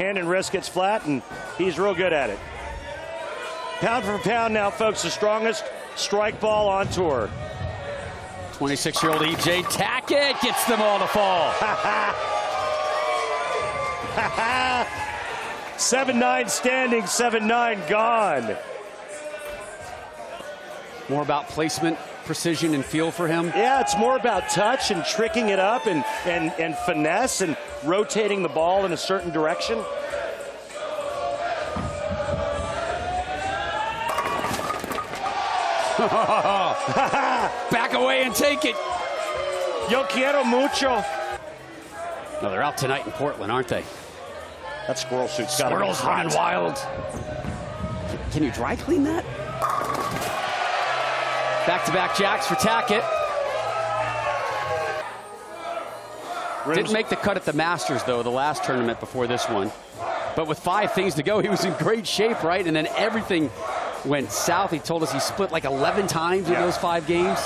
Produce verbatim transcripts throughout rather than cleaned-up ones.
hand and wrist gets flat, and he's real good at it. Pound for pound now, folks, the strongest strike ball on tour. twenty-six-year-old E J. Tackett gets them all to fall. seven nine standing, seven nine gone. More about placement, precision, and feel for him? Yeah, it's more about touch and tricking it up and, and, and finesse and rotating the ball in a certain direction. Back away and take it. Yo quiero mucho. No, they're out tonight in Portland, aren't they? That squirrel suit's got to be hot. Squirrel's running wild. Can, can you dry clean that? Back-to-back jacks for Tackett. Rims. Didn't make the cut at the Masters, though, the last tournament before this one. But with five things to go, he was in great shape, right? And then everything went south. He told us he split like eleven times yeah. in those five games.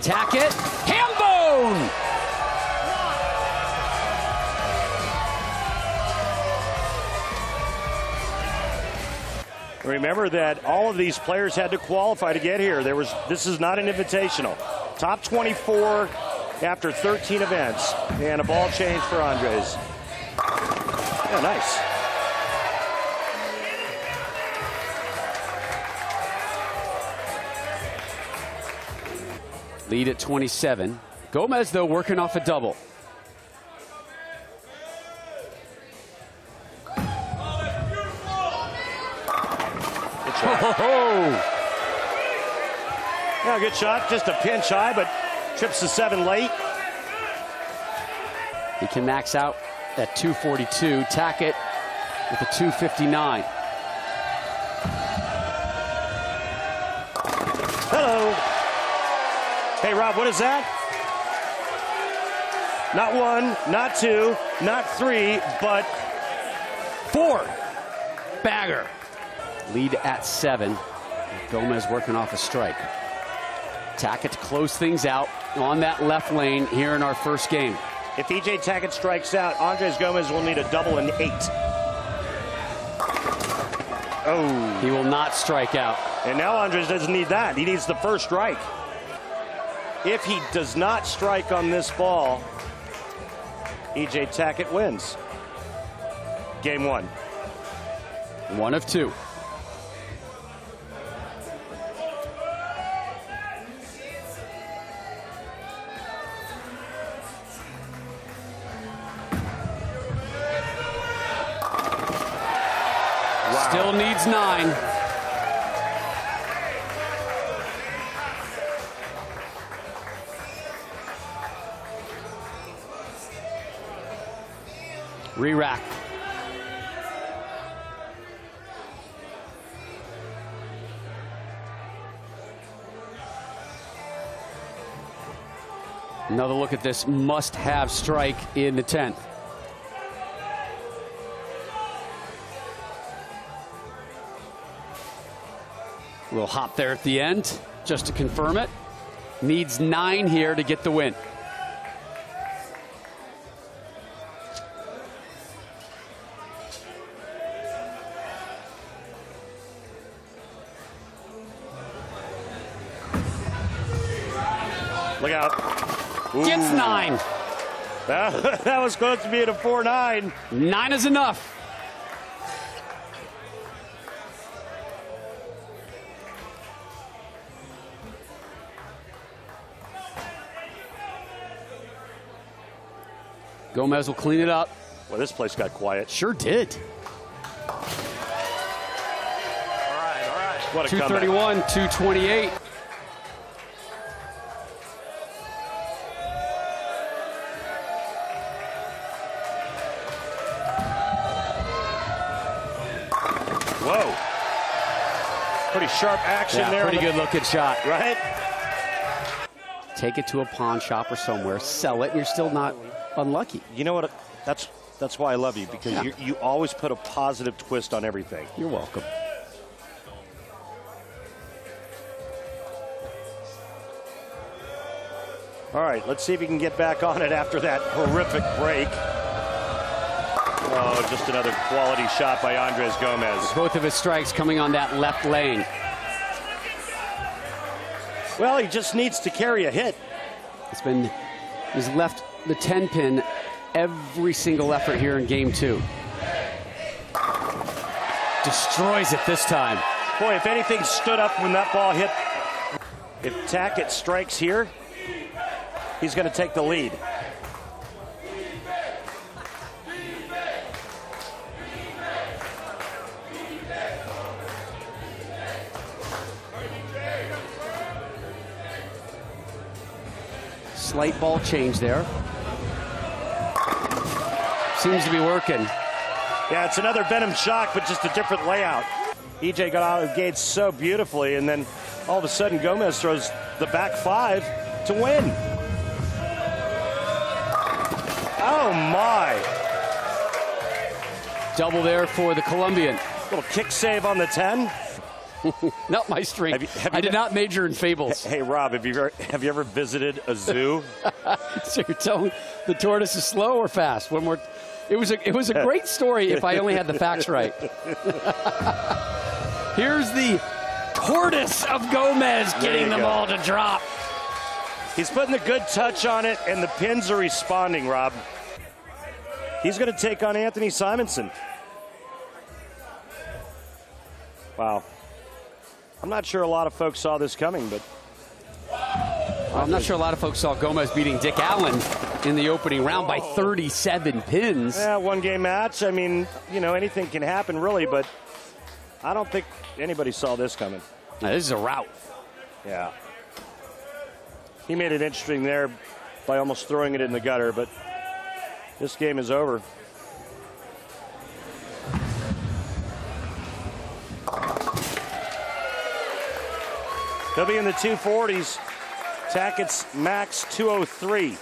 Tackett, ham bone! Remember that all of these players had to qualify to get here. There was, this is not an invitational. Top twenty-four after thirteen events. And a ball change for Andres. Yeah, nice. Lead at twenty-seven. Gomez, though, working off a double. Ho, ho, ho. Yeah, good shot, just a pinch high, but trips to seven late. He can max out at two forty-two. Tackett with a two fifty-nine. Hello. Hey, Rob, what is that? Not one, not two, not three, but four. Bagger. Lead at seven. Gomez working off a strike. Tackett to close things out on that left lane here in our first game. If E J. Tackett strikes out, Andres Gomez will need a double and eight. Oh. He will not strike out. And now Andres doesn't need that. He needs the first strike. If he does not strike on this ball, E J. Tackett wins. Game one. One of two. Still needs nine. Re-rack. Another look at this must-have strike in the tenth. A little hop there at the end, just to confirm it. Needs nine here to get the win. Look out. Ooh. Gets nine. That, that was supposed to be at a four nine. Nine is enough. Gomez will clean it up. Well, this place got quiet. Sure did. All right, all right. What a two thirty-one, comeback. two twenty-eight. Whoa. Pretty sharp action yeah, there. Pretty the good looking shot. Right? Take it to a pawn shop or somewhere, sell it, and you're still not unlucky. You know what? That's that's why I love you, because yeah. you, you always put a positive twist on everything. You're welcome. All right, let's see if he can get back on it after that horrific break. Oh, just another quality shot by Andres Gomez. Both of his strikes coming on that left lane. Well, he just needs to carry a hit. It's been, he's left the ten pin every single effort here in game two. Destroys it this time. Boy, if anything stood up when that ball hit. If Tackett strikes here, he's going to take the lead. Slight ball change there. Seems to be working. Yeah, it's another Venom Shock, but just a different layout. E J got out of the gate so beautifully, and then all of a sudden Gomez throws the back five to win. Oh, my. Double there for the Colombian. Little kick save on the ten. Not my strength. Have you, have you I did been, not major in fables. Hey, Rob, have you ever, have you ever visited a zoo? So you're telling the tortoise is slow or fast? One more. It was a, it was a great story if I only had the facts right. Here's the tortoise of Gomez getting the ball to drop. He's putting a good touch on it, and the pins are responding, Rob. He's going to take on Anthony Simonson. Wow. I'm not sure a lot of folks saw this coming, but... Well, I'm not sure a lot of folks saw Gomez beating Dick Allen in the opening round by thirty-seven pins. Yeah, one-game match. I mean, you know, anything can happen, really, but I don't think anybody saw this coming. Now, this is a rout. Yeah. He made it interesting there by almost throwing it in the gutter, but this game is over. He'll be in the two forties. Tackett's max two oh three.